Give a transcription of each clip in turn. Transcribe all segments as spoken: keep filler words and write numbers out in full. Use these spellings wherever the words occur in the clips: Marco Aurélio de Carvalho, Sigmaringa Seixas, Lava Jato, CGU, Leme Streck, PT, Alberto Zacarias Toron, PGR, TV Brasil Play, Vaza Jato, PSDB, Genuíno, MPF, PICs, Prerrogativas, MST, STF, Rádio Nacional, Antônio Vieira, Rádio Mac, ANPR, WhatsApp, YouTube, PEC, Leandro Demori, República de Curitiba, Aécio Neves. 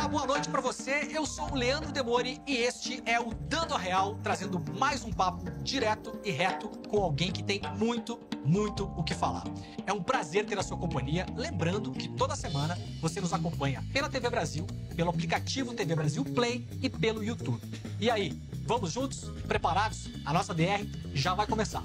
Olá, boa noite pra você. Eu sou o Leandro Demori e este é o Dando a Real, trazendo mais um papo direto e reto com alguém que tem muito, muito o que falar. É um prazer ter a sua companhia. Lembrando que toda semana você nos acompanha pela T V Brasil, pelo aplicativo T V Brasil Play e pelo YouTube. E aí, vamos juntos? Preparados? A nossa D R já vai começar.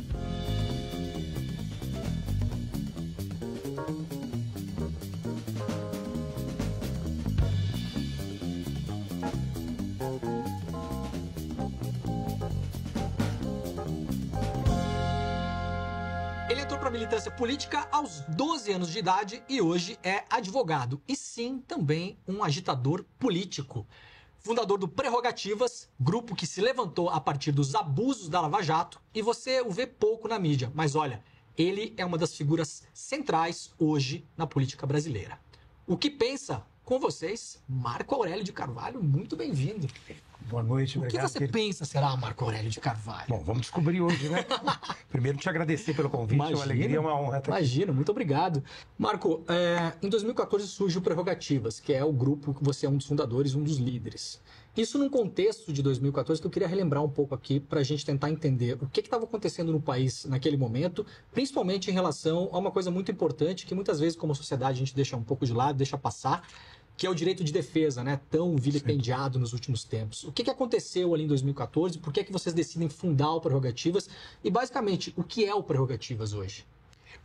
Militância política aos doze anos de idade e hoje é advogado e sim também um agitador político. Fundador do Prerrogativas, grupo que se levantou a partir dos abusos da Lava Jato, e você o vê pouco na mídia, mas olha, ele é uma das figuras centrais hoje na política brasileira. O que pensa? Com vocês, Marco Aurélio de Carvalho, muito bem-vindo. Boa noite, obrigado. O que você pensa, será, Marco Aurélio de Carvalho? Bom, vamos descobrir hoje, né? Primeiro, te agradecer pelo convite, imagina, é uma alegria, é uma honra. Imagina, muito obrigado. Marco, é, em dois mil e quatorze surge o Prerrogativas, que é o grupo que você é um dos fundadores, um dos líderes. Isso num contexto de dois mil e quatorze que eu queria relembrar um pouco aqui para a gente tentar entender o que estava acontecendo no país naquele momento, principalmente em relação a uma coisa muito importante que muitas vezes como sociedade a gente deixa um pouco de lado, deixa passar, que é o direito de defesa, né? Tão vilipendiado nos últimos tempos. O que, que aconteceu ali em dois mil e quatorze? Por que é que vocês decidem fundar o Prerrogativas? E, basicamente, o que é o Prerrogativas hoje?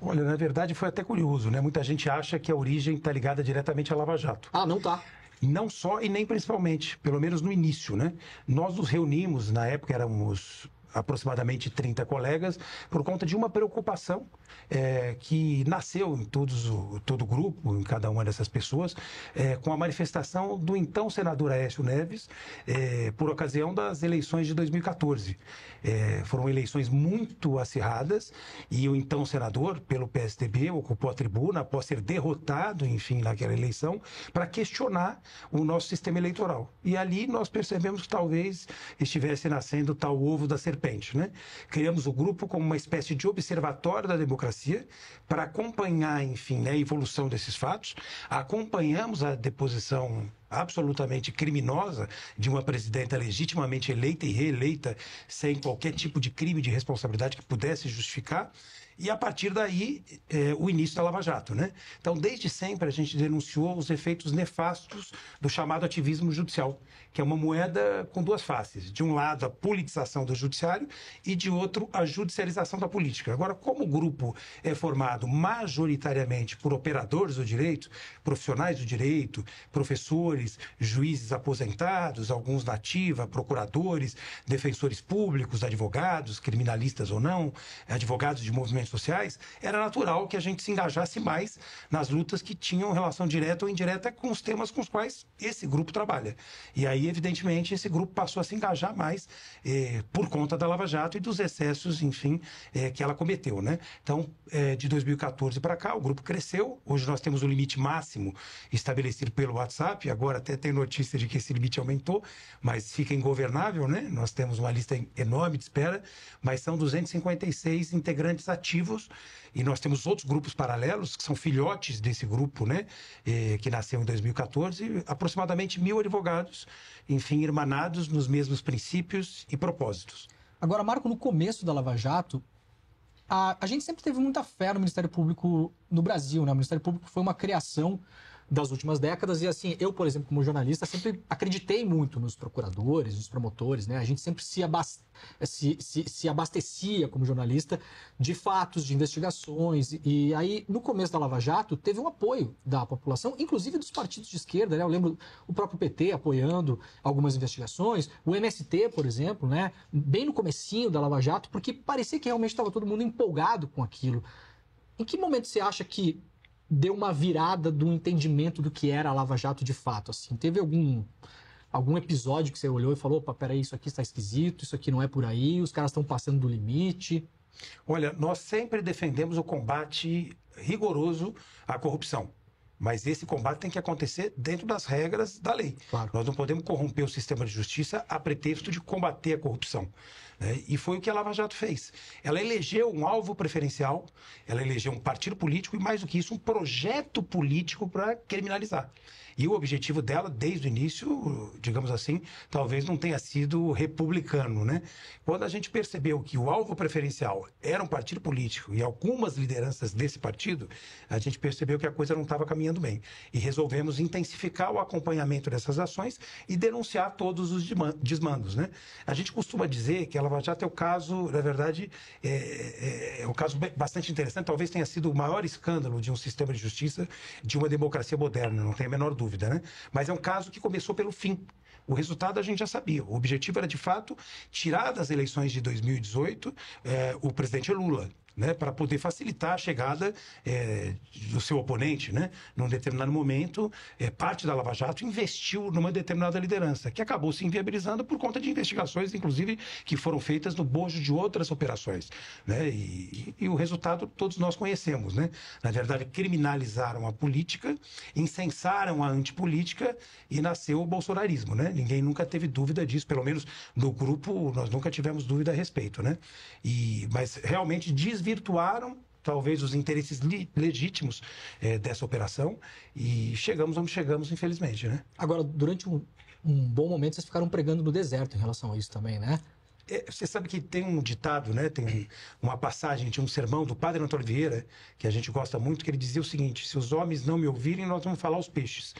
Olha, na verdade, foi até curioso, né? Muita gente acha que a origem está ligada diretamente à Lava Jato. Ah, não tá. Não só e nem principalmente, pelo menos no início, né? Nós nos reunimos, na época éramos aproximadamente trinta colegas, por conta de uma preocupação é, que nasceu em todos o, todo o grupo, em cada uma dessas pessoas, é, com a manifestação do então senador Aécio Neves, é, por ocasião das eleições de dois mil e quatorze. É, foram eleições muito acirradas e o então senador, pelo P S D B, ocupou a tribuna após ser derrotado, enfim, naquela eleição, para questionar o nosso sistema eleitoral. E ali nós percebemos que talvez estivesse nascendo tal ovo da serpente. Né? Criamos o grupo como uma espécie de observatório da democracia para acompanhar, enfim, né, a evolução desses fatos. Acompanhamos a deposição absolutamente criminosa de uma presidenta legitimamente eleita e reeleita sem qualquer tipo de crime de responsabilidade que pudesse justificar. E, a partir daí, é, o início da Lava Jato, né? Então, desde sempre, a gente denunciou os efeitos nefastos do chamado ativismo judicial, que é uma moeda com duas faces. De um lado, a politização do judiciário e, de outro, a judicialização da política. Agora, como o grupo é formado majoritariamente por operadores do direito, profissionais do direito, professores, juízes aposentados, alguns na ativa, procuradores, defensores públicos, advogados, criminalistas ou não, advogados de movimentos sociais, era natural que a gente se engajasse mais nas lutas que tinham relação direta ou indireta com os temas com os quais esse grupo trabalha. E aí, evidentemente, esse grupo passou a se engajar mais eh, por conta da Lava Jato e dos excessos, enfim, eh, que ela cometeu, né? Então, eh, de dois mil e quatorze para cá, o grupo cresceu. Hoje nós temos o limite máximo estabelecido pelo WhatsApp. Agora até tem notícia de que esse limite aumentou, mas fica ingovernável, né? Nós temos uma lista enorme de espera, mas são duzentos e cinquenta e seis integrantes ativos. E nós temos outros grupos paralelos, que são filhotes desse grupo, né, eh, que nasceu em dois mil e quatorze, aproximadamente mil advogados, enfim, irmanados nos mesmos princípios e propósitos. Agora, Marco, no começo da Lava Jato, a, a gente sempre teve muita fé no Ministério Público no Brasil, né? O Ministério Público foi uma criação das últimas décadas e, assim, eu, por exemplo, como jornalista, sempre acreditei muito nos procuradores, nos promotores, né? A gente sempre se, abaste... se, se, se abastecia, como jornalista, de fatos, de investigações. E aí, no começo da Lava Jato, teve um apoio da população, inclusive dos partidos de esquerda, né? Eu lembro o próprio P T apoiando algumas investigações, o M S T, por exemplo, né? Bem no comecinho da Lava Jato, porque parecia que realmente estava todo mundo empolgado com aquilo. Em que momento você acha que deu uma virada do entendimento do que era a Lava Jato de fato, assim? Teve algum, algum episódio que você olhou e falou, opa, peraí, isso aqui está esquisito, isso aqui não é por aí, os caras estão passando do limite? Olha, nós sempre defendemos o combate rigoroso à corrupção. Mas esse combate tem que acontecer dentro das regras da lei. Claro. Nós não podemos corromper o sistema de justiça a pretexto de combater a corrupção. Né? E foi o que a Lava Jato fez. Ela elegeu um alvo preferencial, ela elegeu um partido político e, mais do que isso, um projeto político para criminalizar. E o objetivo dela, desde o início, digamos assim, talvez não tenha sido republicano, né? Quando a gente percebeu que o alvo preferencial era um partido político e algumas lideranças desse partido, a gente percebeu que a coisa não estava caminhando bem. E resolvemos intensificar o acompanhamento dessas ações e denunciar todos os desmandos, né? A gente costuma dizer que a Lava Jato é o caso, na verdade, é, é, é um caso bastante interessante, talvez tenha sido o maior escândalo de um sistema de justiça, de uma democracia moderna, não tem a menor dúvida. Né? Mas é um caso que começou pelo fim. O resultado a gente já sabia. O objetivo era, de fato, tirar das eleições de dois mil e dezoito eh, o presidente Lula, né? Para poder facilitar a chegada eh, do seu oponente, né? Num determinado momento, eh, parte da Lava Jato investiu numa determinada liderança, que acabou se inviabilizando por conta de investigações, inclusive, que foram feitas no bojo de outras operações. Né? E, e, e o resultado todos nós conhecemos. Né? Na verdade, criminalizaram a política, incensaram a antipolítica e nasceu o bolsonarismo, né? Ninguém nunca teve dúvida disso, pelo menos no grupo nós nunca tivemos dúvida a respeito, né? E, mas realmente desvirtuaram talvez os interesses legítimos é, dessa operação e chegamos onde chegamos, infelizmente, né? Agora, durante um, um bom momento vocês ficaram pregando no deserto em relação a isso também, né? Você sabe que tem um ditado, né? Tem uma passagem de um sermão do padre Antônio Vieira, que a gente gosta muito, que ele dizia o seguinte: se os homens não me ouvirem, nós vamos falar aos peixes.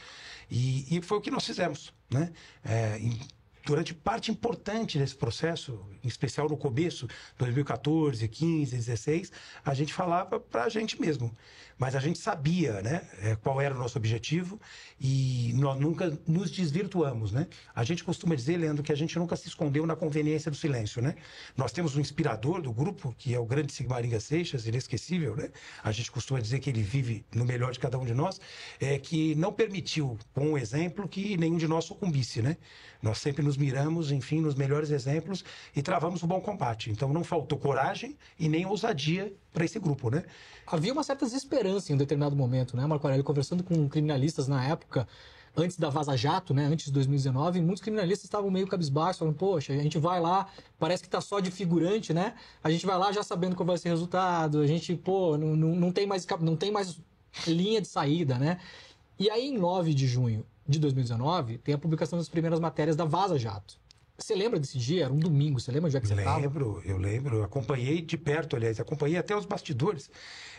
E, e foi o que nós fizemos, né? É, em... Durante parte importante desse processo, em especial no começo, dois mil e quatorze, quinze, dezesseis, a gente falava para a gente mesmo. Mas a gente sabia, né, qual era o nosso objetivo e nós nunca nos desvirtuamos, né? A gente costuma dizer, Leandro, que a gente nunca se escondeu na conveniência do silêncio, né? Nós temos um inspirador do grupo, que é o grande Sigmaringa Seixas, inesquecível, né? A gente costuma dizer que ele vive no melhor de cada um de nós, é, que não permitiu, com um exemplo, que nenhum de nós sucumbisse, né? Nós sempre nos Nos miramos, enfim, nos melhores exemplos e travamos o bom combate. Então, não faltou coragem e nem ousadia para esse grupo, né? Havia uma certa desesperança em um determinado momento, né, Marco Aurélio? Conversando com criminalistas na época, antes da Vaza Jato, né, antes de dois mil e dezenove, muitos criminalistas estavam meio cabisbaixos, falando, poxa, a gente vai lá, parece que tá só de figurante, né? A gente vai lá já sabendo qual vai ser o resultado, a gente, pô, não, não, não, tem, mais, não tem mais linha de saída, né? E aí, em nove de junho de dois mil e dezenove, tem a publicação das primeiras matérias da Vaza Jato. Você lembra desse dia? Era um domingo, você lembra onde é que você estava? Eu lembro, eu lembro. Eu acompanhei de perto, aliás, acompanhei até os bastidores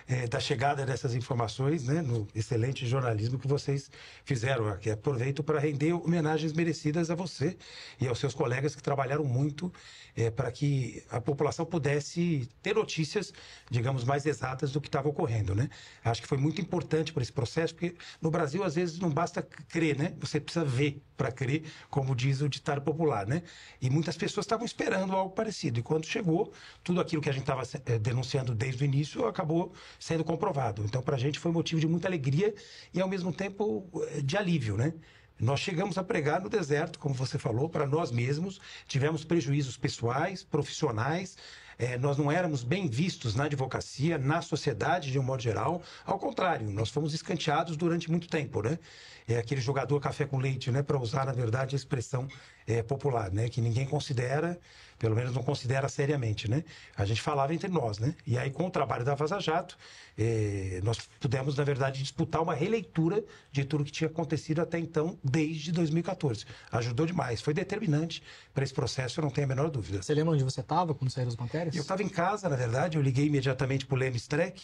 é, da chegada dessas informações, né, no excelente jornalismo que vocês fizeram. Aqui aproveito para render homenagens merecidas a você e aos seus colegas que trabalharam muito é, para que a população pudesse ter notícias, digamos, mais exatas do que estava ocorrendo, né? Acho que foi muito importante para esse processo, porque no Brasil, às vezes, não basta crer, né? Você precisa ver para crer, como diz o ditado popular, né? E muitas pessoas estavam esperando algo parecido. E quando chegou, tudo aquilo que a gente estava denunciando desde o início acabou sendo comprovado. Então, para a gente foi motivo de muita alegria e, ao mesmo tempo, de alívio, né? Nós chegamos a pregar no deserto, como você falou, para nós mesmos. Tivemos prejuízos pessoais, profissionais. É, nós não éramos bem vistos na advocacia, na sociedade de um modo geral. Ao contrário, nós fomos escanteados durante muito tempo, né? É aquele jogador café com leite, né? Para usar, na verdade, a expressão é, popular, né? Que ninguém considera, pelo menos não considera seriamente, né? A gente falava entre nós, né? E aí, com o trabalho da Vaza Jato, é, nós pudemos, na verdade, disputar uma releitura de tudo que tinha acontecido até então, desde dois mil e quatorze. Ajudou demais, foi determinante para esse processo, eu não tenho a menor dúvida. Você lembra onde você estava quando saíram as matérias? Eu estava em casa, na verdade, eu liguei imediatamente para o Leme Streck,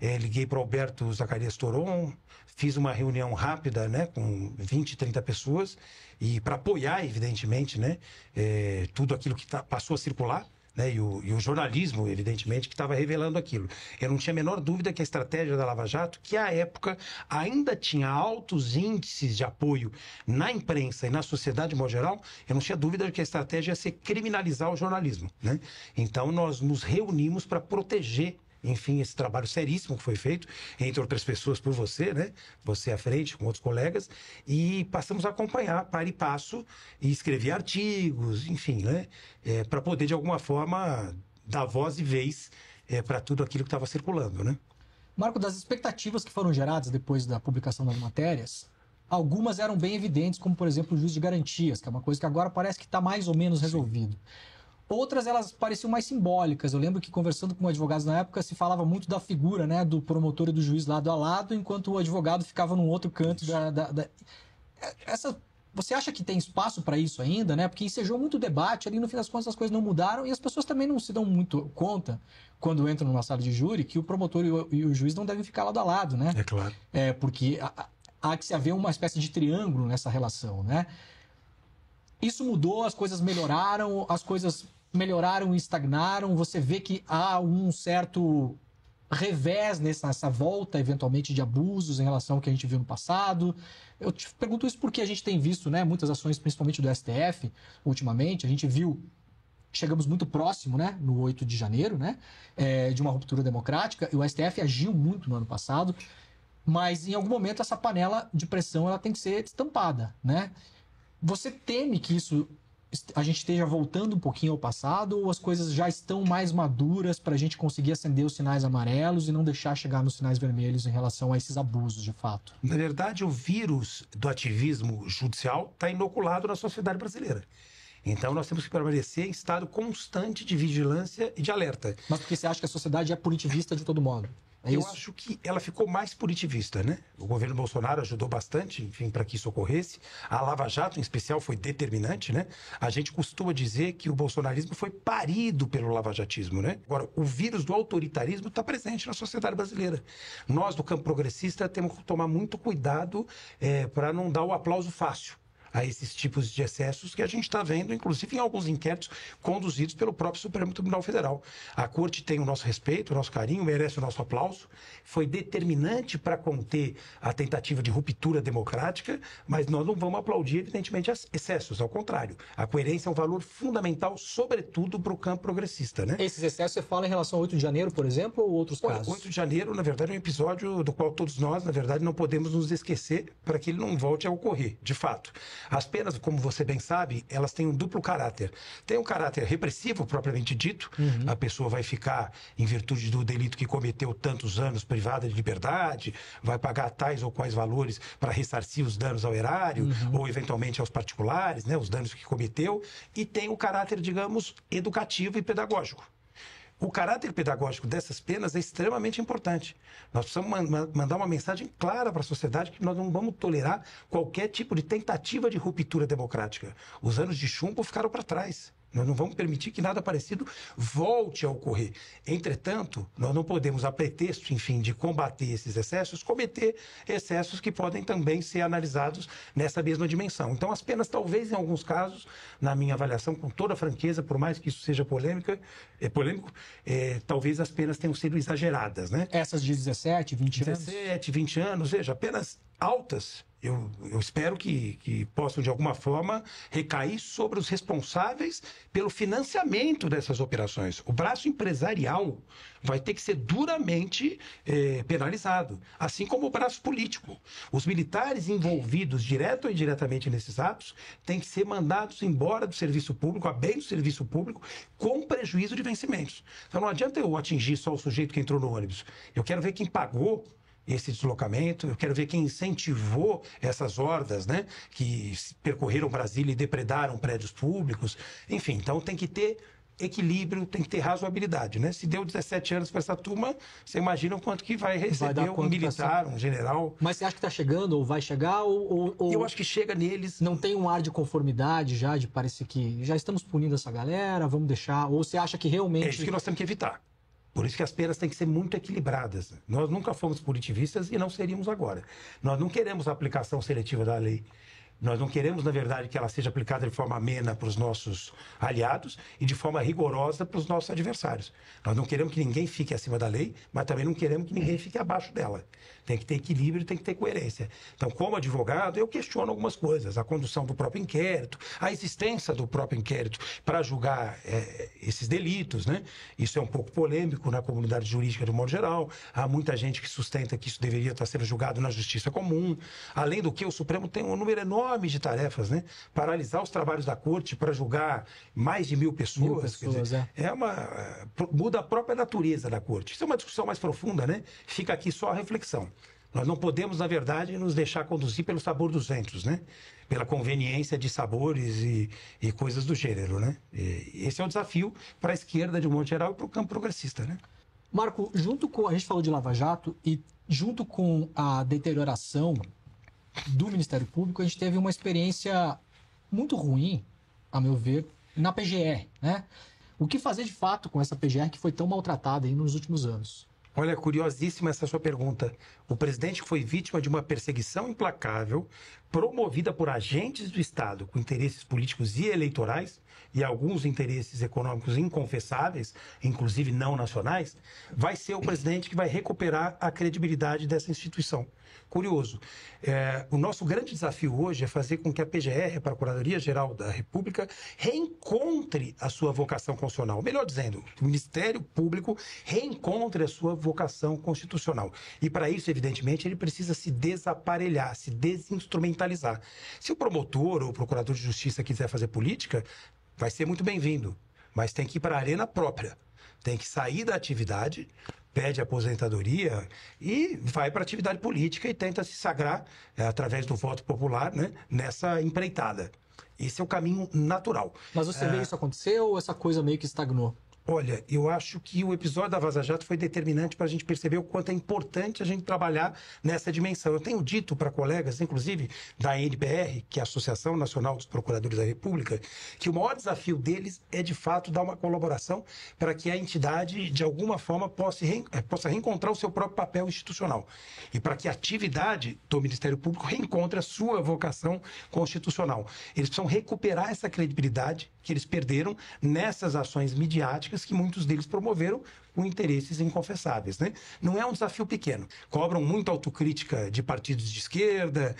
eh, liguei para o Alberto Zacarias Toron, fiz uma reunião rápida, né, com vinte, trinta pessoas, e para apoiar, evidentemente, né, eh, tudo aquilo que tá, passou a circular, né, e, o, e o jornalismo, evidentemente, que estava revelando aquilo. Eu não tinha a menor dúvida que a estratégia da Lava Jato, que à época ainda tinha altos índices de apoio na imprensa e na sociedade, de modo geral, eu não tinha dúvida de que a estratégia ia ser criminalizar o jornalismo, né? Então, nós nos reunimos para proteger, enfim, esse trabalho seríssimo que foi feito, entre outras pessoas por você, né? Você à frente, com outros colegas, e passamos a acompanhar, para e passo, e escrever artigos, enfim, né? É, para poder, de alguma forma, dar voz e vez é, para tudo aquilo que estava circulando, né? Marco, das expectativas que foram geradas depois da publicação das matérias, algumas eram bem evidentes, como, por exemplo, o juiz de garantias, que é uma coisa que agora parece que está mais ou menos resolvido. Sim. Outras, elas pareciam mais simbólicas. Eu lembro que, conversando com advogados na época, se falava muito da figura, né, do promotor e do juiz lado a lado, enquanto o advogado ficava num outro canto da... da, da... Essa... Você acha que tem espaço para isso ainda, né? Porque ensejou muito debate, ali no fim das contas as coisas não mudaram e as pessoas também não se dão muito conta, quando entram numa sala de júri, que o promotor e o, e o juiz não devem ficar lado a lado, né? É claro. É, porque há, há que se haver uma espécie de triângulo nessa relação, né? Isso mudou, as coisas melhoraram, as coisas melhoraram e estagnaram, você vê que há um certo revés nessa, nessa volta, eventualmente, de abusos em relação ao que a gente viu no passado. Eu te pergunto isso porque a gente tem visto, né, muitas ações, principalmente do S T F, ultimamente. A gente viu, chegamos muito próximo, né, no oito de janeiro, né, é, de uma ruptura democrática, e o S T F agiu muito no ano passado, mas em algum momento essa panela de pressão ela tem que ser estampada, né? Você teme que isso... a gente esteja voltando um pouquinho ao passado, ou as coisas já estão mais maduras para a gente conseguir acender os sinais amarelos e não deixar chegar nos sinais vermelhos em relação a esses abusos, de fato? Na verdade, o vírus do ativismo judicial está inoculado na sociedade brasileira. Então, nós temos que permanecer em estado constante de vigilância e de alerta. Mas porque você acha que a sociedade é punitivista de todo modo? É Eu isso? acho que ela ficou mais punitivista, né? O governo Bolsonaro ajudou bastante, enfim, para que isso ocorresse. A Lava Jato, em especial, foi determinante, né? A gente costuma dizer que o bolsonarismo foi parido pelo lavajatismo, né? Agora, o vírus do autoritarismo está presente na sociedade brasileira. Nós, do campo progressista, temos que tomar muito cuidado é, para não dar o aplauso fácil a esses tipos de excessos que a gente está vendo, inclusive em alguns inquéritos conduzidos pelo próprio Supremo Tribunal Federal. A Corte tem o nosso respeito, o nosso carinho, merece o nosso aplauso. Foi determinante para conter a tentativa de ruptura democrática, mas nós não vamos aplaudir, evidentemente, excessos. Ao contrário, a coerência é um valor fundamental, sobretudo para o campo progressista, né? Esses excessos você fala em relação ao oito de janeiro, por exemplo, ou outros casos? O oito de janeiro, na verdade, é um episódio do qual todos nós, na verdade, não podemos nos esquecer para que ele não volte a ocorrer, de fato. As penas, como você bem sabe, elas têm um duplo caráter. Tem um caráter repressivo, propriamente dito. Uhum. A pessoa vai ficar, em virtude do delito que cometeu, tantos anos privada de liberdade, vai pagar tais ou quais valores para ressarcir os danos ao erário, uhum, ou eventualmente aos particulares, né, os danos que cometeu. E tem o caráter, digamos, educativo e pedagógico. O caráter pedagógico dessas penas é extremamente importante. Nós precisamos man- mandar uma mensagem clara para a sociedade que nós não vamos tolerar qualquer tipo de tentativa de ruptura democrática. Os anos de chumbo ficaram para trás. Nós não vamos permitir que nada parecido volte a ocorrer. Entretanto, nós não podemos, a pretexto, enfim, de combater esses excessos, cometer excessos que podem também ser analisados nessa mesma dimensão. Então, as penas, talvez, em alguns casos, na minha avaliação, com toda a franqueza, por mais que isso seja polêmica, é, polêmico, é, talvez as penas tenham sido exageradas, né? Essas de dezessete, vinte anos? dezessete, vinte anos, veja, penas altas. Eu, eu espero que, que possam, de alguma forma, recair sobre os responsáveis pelo financiamento dessas operações. O braço empresarial vai ter que ser duramente eh, penalizado, assim como o braço político. Os militares envolvidos, direto ou indiretamente, nesses atos, têm que ser mandados embora do serviço público, a bem do serviço público, com prejuízo de vencimentos. Então, não adianta eu atingir só o sujeito que entrou no ônibus. Eu quero ver quem pagou esse deslocamento, eu quero ver quem incentivou essas hordas, né, que percorreram Brasília e depredaram prédios públicos. Enfim, então tem que ter equilíbrio, tem que ter razoabilidade, né? Se deu dezessete anos para essa turma, você imagina o quanto que vai receber vai um militar, um general. Mas você acha que está chegando, ou vai chegar, ou, ou... Eu acho que chega neles. Não tem um ar de conformidade já, de parecer que já estamos punindo essa galera, vamos deixar, ou você acha que realmente... É isso que nós temos que evitar. Por isso que as penas têm que ser muito equilibradas. Nós nunca fomos punitivistas e não seríamos agora. Nós não queremos a aplicação seletiva da lei. Nós não queremos, na verdade, que ela seja aplicada de forma amena para os nossos aliados e de forma rigorosa para os nossos adversários. Nós não queremos que ninguém fique acima da lei, mas também não queremos que ninguém fique abaixo dela. Tem que ter equilíbrio, tem que ter coerência. Então, como advogado, eu questiono algumas coisas. A condução do próprio inquérito, a existência do próprio inquérito para julgar é, esses delitos, né? Isso é um pouco polêmico na comunidade jurídica de modo geral. Há muita gente que sustenta que isso deveria estar sendo julgado na justiça comum. Além do que, o Supremo tem um número enorme de tarefas, né? Paralisar os trabalhos da corte para julgar mais de mil pessoas, mil pessoas quer dizer, é. é uma muda a própria natureza da corte. Isso é uma discussão mais profunda, né? Fica aqui só a reflexão. Nós não podemos, na verdade, nos deixar conduzir pelo sabor dos ventos, né? Pela conveniência de sabores e, e coisas do gênero, né? E esse é o desafio para a esquerda, de um modo geral, e para o campo progressista, né? Marco, junto com... A gente falou de Lava Jato e junto com a deterioração do Ministério Público, a gente teve uma experiência muito ruim, a meu ver, na P G R, né? O que fazer de fato com essa P G R que foi tão maltratada aí nos últimos anos? Olha, curiosíssima essa sua pergunta. O presidente foi vítima de uma perseguição implacável promovida por agentes do Estado com interesses políticos e eleitorais e alguns interesses econômicos inconfessáveis, inclusive não nacionais. Vai ser o presidente que vai recuperar a credibilidade dessa instituição. Curioso. É, o nosso grande desafio hoje é fazer com que a P G R, a Procuradoria-Geral da República, reencontre a sua vocação constitucional. Melhor dizendo, o Ministério Público reencontre a sua vocação constitucional. E para isso, evidentemente, ele precisa se desaparelhar, se desinstrumentalizar. Se o promotor ou o procurador de justiça quiser fazer política, vai ser muito bem-vindo, mas tem que ir para a arena própria. Tem que sair da atividade, pede aposentadoria e vai para a atividade política e tenta se sagrar, é, através do voto popular, né, nessa empreitada. Esse é o caminho natural. Mas você é... vê isso acontecer ou essa coisa meio que estagnou? Olha, eu acho que o episódio da Vaza Jato foi determinante para a gente perceber o quanto é importante a gente trabalhar nessa dimensão. Eu tenho dito para colegas, inclusive da A N P R, que é a Associação Nacional dos Procuradores da República, que o maior desafio deles é, de fato, dar uma colaboração para que a entidade, de alguma forma, possa, reen... possa reencontrar o seu próprio papel institucional. E para que a atividade do Ministério Público reencontre a sua vocação constitucional. Eles precisam recuperar essa credibilidade que eles perderam nessas ações midiáticas que muitos deles promoveram com interesses inconfessáveis, né? Não é um desafio pequeno. Cobram muita autocrítica de partidos de esquerda,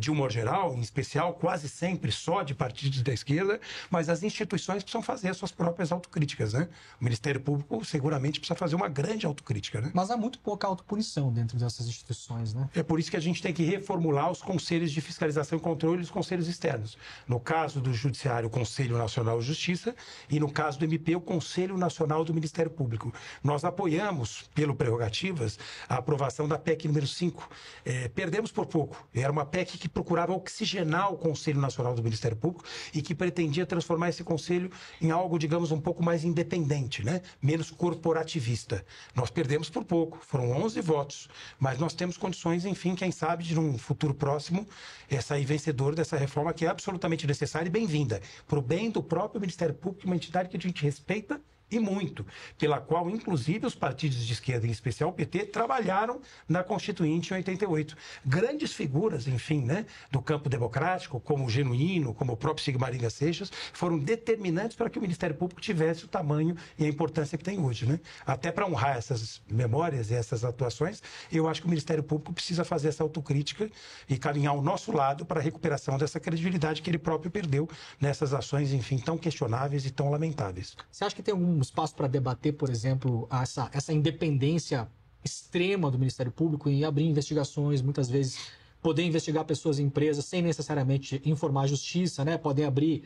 de um modo geral, em especial, quase sempre só de partidos da esquerda, mas as instituições precisam fazer as suas próprias autocríticas, né? O Ministério Público seguramente precisa fazer uma grande autocrítica, né? Mas há muito pouca autopunição dentro dessas instituições, né? É por isso que a gente tem que reformular os conselhos de fiscalização e controle e os conselhos externos. No caso do Judiciário, o Conselho Nacional de Justiça, e no caso do M P, o Conselho Nacional do Ministério Público. Nós apoiamos, pelo Prerrogativas, a aprovação da P E C número cinco. É, perdemos por pouco. Era uma P E C que procurava oxigenar o Conselho Nacional do Ministério Público e que pretendia transformar esse Conselho em algo, digamos, um pouco mais independente, né? Menos corporativista. Nós perdemos por pouco. Foram onze votos. Mas nós temos condições, enfim, quem sabe, de num futuro próximo, é sair vencedor dessa reforma que é absolutamente necessária e bem-vinda, para o bem do próprio Ministério Público, uma entidade que a gente respeita e muito, pela qual, inclusive, os partidos de esquerda, em especial o P T, trabalharam na Constituinte em oitenta e oito. Grandes figuras, enfim, né, do campo democrático, como o Genuíno, como o próprio Sigmaringa Seixas, foram determinantes para que o Ministério Público tivesse o tamanho e a importância que tem hoje, né? Até para honrar essas memórias e essas atuações, eu acho que o Ministério Público precisa fazer essa autocrítica e caminhar ao nosso lado para a recuperação dessa credibilidade que ele próprio perdeu nessas ações, enfim, tão questionáveis e tão lamentáveis. Você acha que tem algum Um espaço para debater, por exemplo, essa, essa independência extrema do Ministério Público em abrir investigações, muitas vezes poder investigar pessoas e empresas sem necessariamente informar a justiça, né? Podem abrir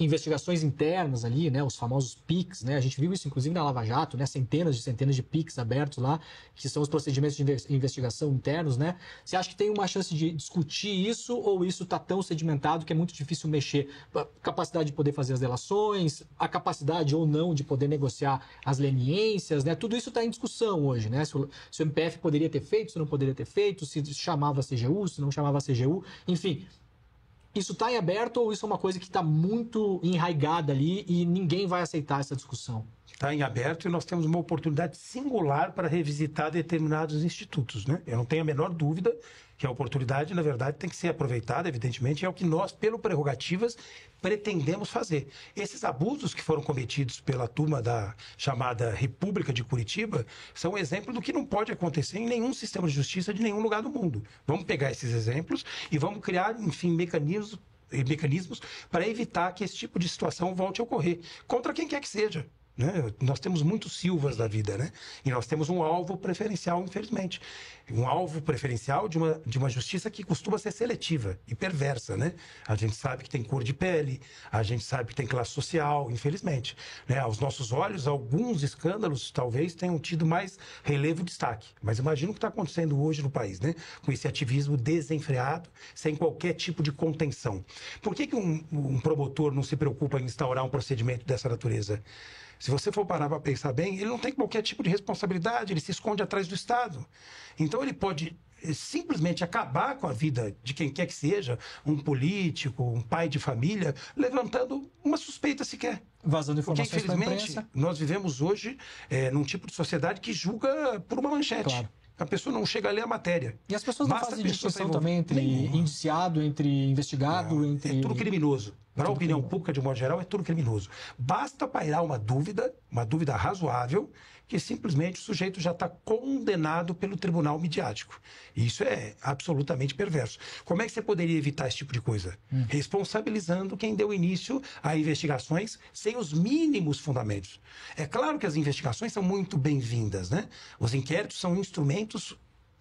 investigações internas ali, né? Os famosos P I Cs, né? A gente viu isso, inclusive, na Lava Jato, né? Centenas e centenas de P I Cs abertos lá, que são os procedimentos de investigação internos, né? Você acha que tem uma chance de discutir isso ou isso está tão sedimentado que é muito difícil mexer? A capacidade de poder fazer as delações, a capacidade ou não de poder negociar as leniências, né? Tudo isso está em discussão hoje, né? Se o, se o M P F poderia ter feito, se não poderia ter feito, se chamava a C G U, se não chamava a C G U, enfim... Isso está em aberto ou isso é uma coisa que está muito enraigada ali e ninguém vai aceitar essa discussão? Está em aberto e nós temos uma oportunidade singular para revisitar determinados institutos, né? Eu não tenho a menor dúvida que a oportunidade, na verdade, tem que ser aproveitada, evidentemente, é o que nós, pelo Prerrogativas, pretendemos fazer. Esses abusos que foram cometidos pela turma da chamada República de Curitiba são um exemplo do que não pode acontecer em nenhum sistema de justiça de nenhum lugar do mundo. Vamos pegar esses exemplos e vamos criar, enfim, mecanismos, mecanismos para evitar que esse tipo de situação volte a ocorrer, contra quem quer que seja. Né? Nós temos muitos Silvas da vida, né? E nós temos um alvo preferencial, infelizmente. Um alvo preferencial de uma, de uma justiça que costuma ser seletiva e perversa, né? A gente sabe que tem cor de pele, a gente sabe que tem classe social, infelizmente. Né? Aos nossos olhos, alguns escândalos talvez tenham tido mais relevo e destaque. Mas imagina o que está acontecendo hoje no país, né? Com esse ativismo desenfreado, sem qualquer tipo de contenção. Por que que um, um promotor não se preocupa em instaurar um procedimento dessa natureza? Se você for parar para pensar bem, ele não tem qualquer tipo de responsabilidade, ele se esconde atrás do Estado. Então, ele pode simplesmente acabar com a vida de quem quer que seja, um político, um pai de família, levantando uma suspeita sequer. Vazando informações para a imprensa. Porque, infelizmente, nós vivemos hoje é, num tipo de sociedade que julga por uma manchete. Claro. A pessoa não chega a ler a matéria. E as pessoas não Basta fazem distinção também entre nenhuma. indiciado, entre investigado, não, entre... É tudo criminoso. Para a opinião pública, de modo geral, é tudo criminoso. Basta pairar uma dúvida, uma dúvida razoável, que simplesmente o sujeito já está condenado pelo tribunal midiático. E isso é absolutamente perverso. Como é que você poderia evitar esse tipo de coisa? Hum. Responsabilizando quem deu início a investigações sem os mínimos fundamentos. É claro que as investigações são muito bem-vindas, né? Os inquéritos são instrumentos,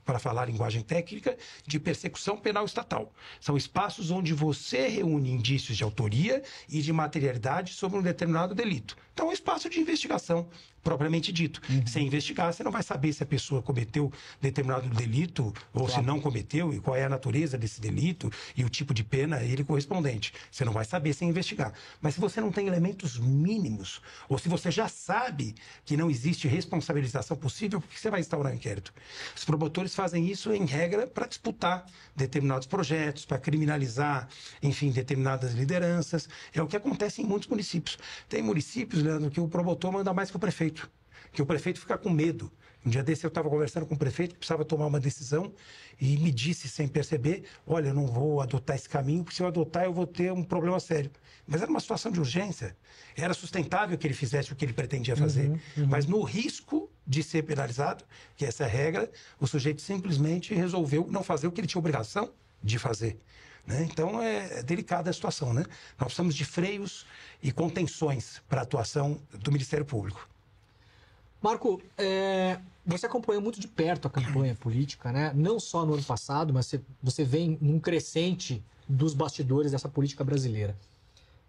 para falar linguagem técnica, de persecução penal estatal. São espaços onde você reúne indícios de autoria e de materialidade sobre um determinado delito. Então, é um espaço de investigação, propriamente dito. Uhum. Sem investigar, você não vai saber se a pessoa cometeu determinado delito ou claro. se não cometeu, e qual é a natureza desse delito e o tipo de pena ele correspondente. Você não vai saber sem investigar. Mas se você não tem elementos mínimos, ou se você já sabe que não existe responsabilização possível, por que você vai instaurar um inquérito? Os promotores fazem isso, em regra, para disputar determinados projetos, para criminalizar, enfim, determinadas lideranças. É o que acontece em muitos municípios. Tem municípios, Leandro, que o promotor manda mais que o prefeito, que o prefeito fica com medo. Um dia desse eu estava conversando com o prefeito, que precisava tomar uma decisão, e me disse, sem perceber, olha, eu não vou adotar esse caminho, porque se eu adotar eu vou ter um problema sério. Mas era uma situação de urgência, era sustentável que ele fizesse o que ele pretendia fazer, uhum, uhum. mas no risco de ser penalizado, que essa é a regra, o sujeito simplesmente resolveu não fazer o que ele tinha obrigação de fazer. Né? Então, é delicada a situação, né? Nós precisamos de freios e contenções para a atuação do Ministério Público. Marco, é, você acompanhou muito de perto a campanha política, né? Não só no ano passado, mas você, você vem num crescente dos bastidores dessa política brasileira.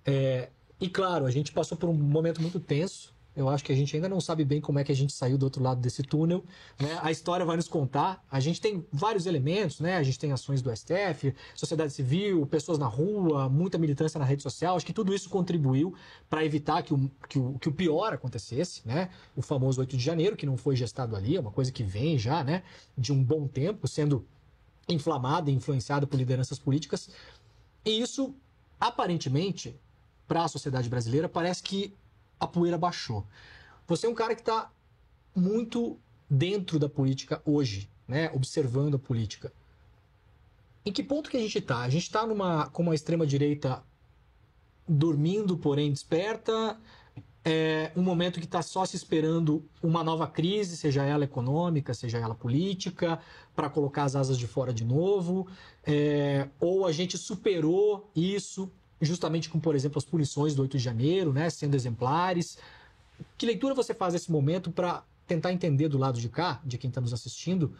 É, e claro, a gente passou por um momento muito tenso. Eu acho que a gente ainda não sabe bem como é que a gente saiu do outro lado desse túnel, né? A história vai nos contar. A gente tem vários elementos, né? A gente tem ações do S T F, sociedade civil, pessoas na rua, muita militância na rede social. Acho que tudo isso contribuiu para evitar que o, que, o, que o pior acontecesse, né? O famoso oito de janeiro, que não foi gestado ali, é uma coisa que vem já, né? De um bom tempo, sendo inflamada e influenciada por lideranças políticas. E isso, aparentemente, para a sociedade brasileira, parece que a poeira baixou. Você é um cara que está muito dentro da política hoje, né? Observando a política. Em que ponto que a gente está? A gente está com uma extrema-direita dormindo, porém desperta, é um momento que está só se esperando uma nova crise, seja ela econômica, seja ela política, para colocar as asas de fora de novo, é, ou a gente superou isso, justamente com, por exemplo, as punições do oito de janeiro, né, sendo exemplares. Que leitura você faz desse momento para tentar entender do lado de cá, de quem está nos assistindo,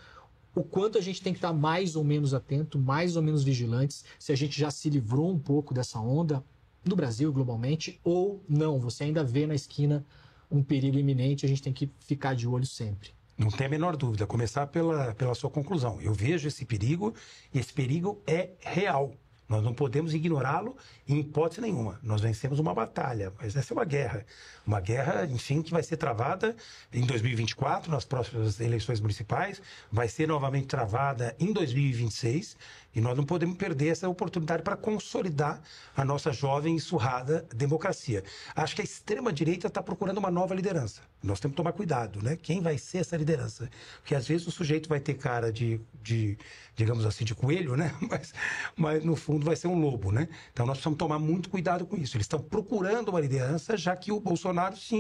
o quanto a gente tem que estar mais ou menos atento, mais ou menos vigilantes, se a gente já se livrou um pouco dessa onda, no Brasil, globalmente, ou não, você ainda vê na esquina um perigo iminente, a gente tem que ficar de olho sempre. Não tem a menor dúvida, começar pela, pela sua conclusão. Eu vejo esse perigo, e esse perigo é real. Nós não podemos ignorá-lo em hipótese nenhuma. Nós vencemos uma batalha, mas essa é uma guerra. Uma guerra, enfim, que vai ser travada em dois mil e vinte e quatro, nas próximas eleições municipais, vai ser novamente travada em dois mil e vinte e seis, e nós não podemos perder essa oportunidade para consolidar a nossa jovem e surrada democracia. Acho que a extrema-direita está procurando uma nova liderança. Nós temos que tomar cuidado, né? Quem vai ser essa liderança? Porque às vezes o sujeito vai ter cara de, de digamos assim, de coelho, né? Mas, mas no fundo vai ser um lobo, né? Então nós precisamos tomar muito cuidado com isso. Eles estão procurando uma liderança, já que o Bolsonaro se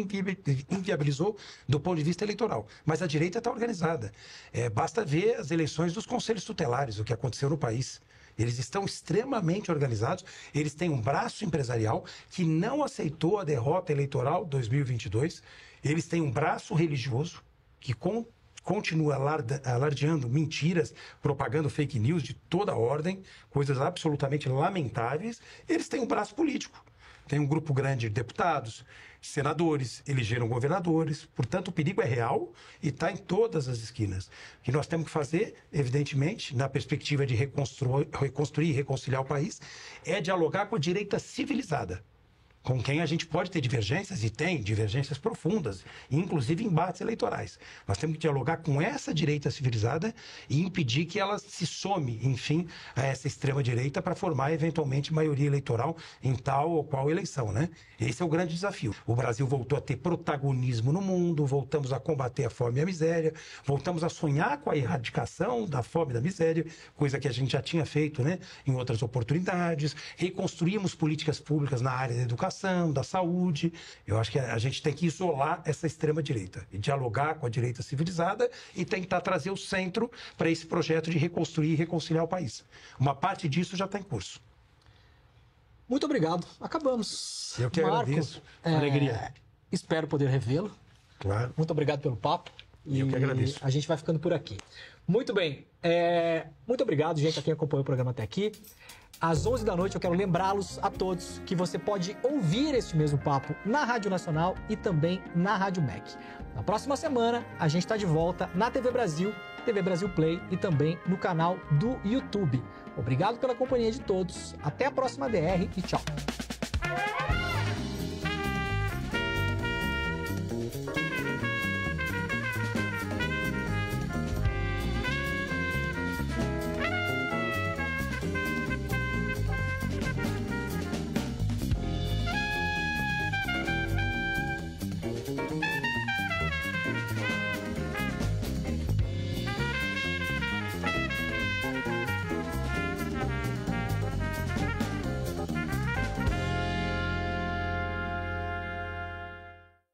inviabilizou do ponto de vista eleitoral. Mas a direita está organizada. É, basta ver as eleições dos conselhos tutelares, o que aconteceu no país. Eles estão extremamente organizados, eles têm um braço empresarial que não aceitou a derrota eleitoral dois mil e vinte e dois, eles têm um braço religioso que com, continua alarda, alardeando mentiras, propagando fake news de toda ordem, coisas absolutamente lamentáveis, eles têm um braço político. Tem um grupo grande de deputados, senadores, elegeram governadores, portanto o perigo é real e está em todas as esquinas. O que nós temos que fazer, evidentemente, na perspectiva de reconstruir, reconstruir e reconciliar o país, é dialogar com a direita civilizada, com quem a gente pode ter divergências, e tem divergências profundas, inclusive embates eleitorais. Nós temos que dialogar com essa direita civilizada e impedir que ela se some, enfim, a essa extrema-direita para formar, eventualmente, maioria eleitoral em tal ou qual eleição, né? Esse é o grande desafio. O Brasil voltou a ter protagonismo no mundo, voltamos a combater a fome e a miséria, voltamos a sonhar com a erradicação da fome e da miséria, coisa que a gente já tinha feito, né, em outras oportunidades, reconstruímos políticas públicas na área da educação, da saúde. Eu acho que a gente tem que isolar essa extrema-direita e dialogar com a direita civilizada e tentar trazer o centro para esse projeto de reconstruir e reconciliar o país. Uma parte disso já está em curso. Muito obrigado. Acabamos. Eu que Marco, agradeço. É, Alegria. Espero poder revê-lo. Claro. Muito obrigado pelo papo. E eu que agradeço. A gente vai ficando por aqui. Muito bem. É, muito obrigado, gente, a quem acompanhou o programa até aqui. Às onze da noite eu quero lembrá-los a todos que você pode ouvir este mesmo papo na Rádio Nacional e também na Rádio Mac. Na próxima semana a gente está de volta na T V Brasil, T V Brasil Play e também no canal do YouTube. Obrigado pela companhia de todos, até a próxima D R e tchau!